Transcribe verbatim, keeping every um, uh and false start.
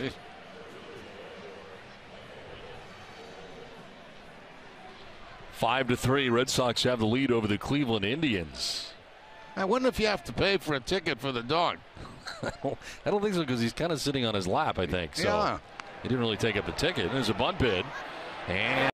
Jeez. Five to three, Red Sox have the lead over the Cleveland Indians. I wonder if you have to pay for a ticket for the dog. I don't think so, because he's kind of sitting on his lap, I think. So yeah. He didn't really take up the ticket. There's a bunt bid. And